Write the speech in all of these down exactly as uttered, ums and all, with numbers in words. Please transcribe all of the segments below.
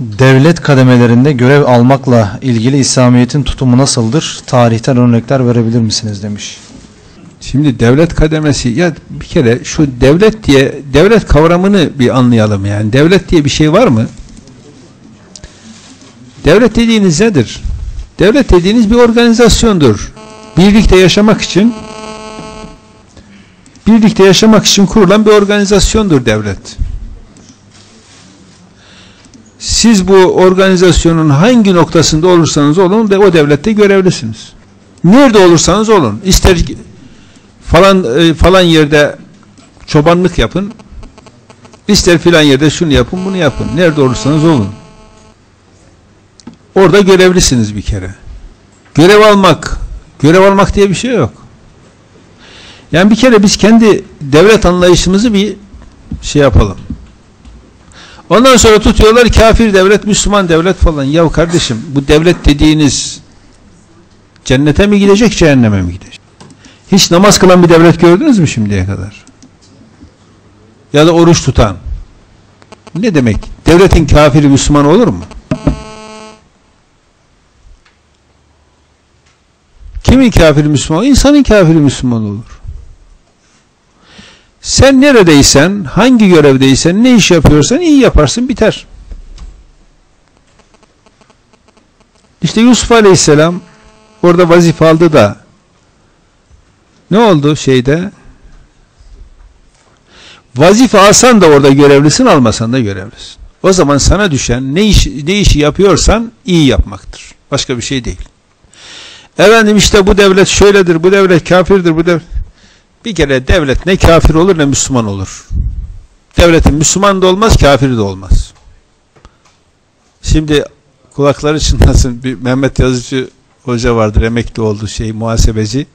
devlet kademelerinde görev almakla ilgili İslamiyet'in tutumu nasıldır? Tarihten örnekler verebilir misiniz demiş. Şimdi devlet kademesi, ya bir kere şu devlet diye, devlet kavramını bir anlayalım yani. Devlet diye bir şey var mı? Devlet dediğiniz nedir? Devlet dediğiniz bir organizasyondur. Birlikte yaşamak için birlikte yaşamak için kurulan bir organizasyondur devlet. Siz bu organizasyonun hangi noktasında olursanız olun ve o devlette görevlisiniz. Nerede olursanız olun. İster falan falan yerde çobanlık yapın, ister filan yerde şunu yapın, bunu yapın. Nerede olursanız olun. Orada görevlisiniz bir kere. Görev almak, görev almak diye bir şey yok. Yani bir kere biz kendi devlet anlayışımızı bir şey yapalım. Ondan sonra tutuyorlar kafir devlet, Müslüman devlet falan. Ya kardeşim, bu devlet dediğiniz cennete mi gidecek, cehenneme mi gidecek? Hiç namaz kılan bir devlet gördünüz mü şimdiye kadar? Ya da oruç tutan. Ne demek? Devletin kafiri Müslüman olur mu? Kimin kafiri Müslüman? İnsanın kafiri Müslüman olur. Sen neredeysen, hangi görevdeysen, ne iş yapıyorsan iyi yaparsın, biter. İşte Yusuf Aleyhisselam orada vazife aldı da ne oldu şeyde? Vazife alsan da orada görevlisin, almasan da görevlisin. O zaman sana düşen ne iş, ne işi yapıyorsan iyi yapmaktır. Başka bir şey değil. Efendim işte bu devlet şöyledir, bu devlet kafirdir, bu devlet... Bir kere devlet ne kafir olur ne Müslüman olur. Devletin Müslüman da olmaz, kafiri de olmaz. Şimdi kulakları çınlasın, bir Mehmet Yazıcı hoca vardır, emekli oldu, şey, muhasebeci.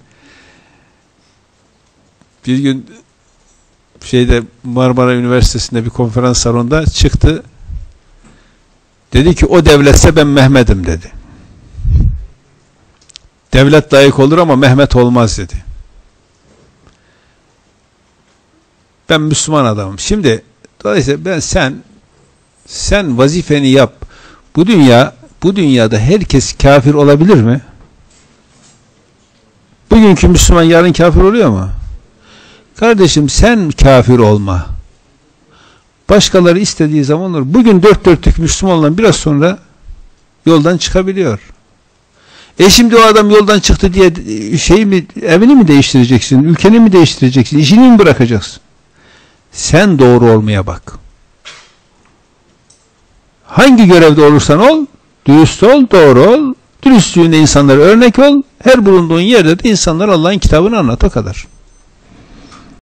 Bir gün şeyde Marmara Üniversitesi'nde bir konferans salonunda çıktı. Dedi ki o devletse ben Mehmet'im dedi. Devlet layık olur ama Mehmet olmaz dedi. Ben Müslüman adamım. Şimdi dolayısıyla ben sen sen vazifeni yap. Bu dünya, bu dünyada herkes kafir olabilir mi? Bugünkü Müslüman yarın kafir oluyor mu? Kardeşim sen kafir olma. Başkaları istediği zaman olur. Bugün dört dörtlük Müslüman olan biraz sonra yoldan çıkabiliyor. E şimdi o adam yoldan çıktı diye şey mi, evini mi değiştireceksin? Ülkeni mi değiştireceksin? İşini mi bırakacaksın? Sen doğru olmaya bak. Hangi görevde olursan ol, dürüst ol, doğru ol, dürüstlüğünde insanlara örnek ol, her bulunduğun yerde de insanlara Allah'ın kitabını anlat, o kadar.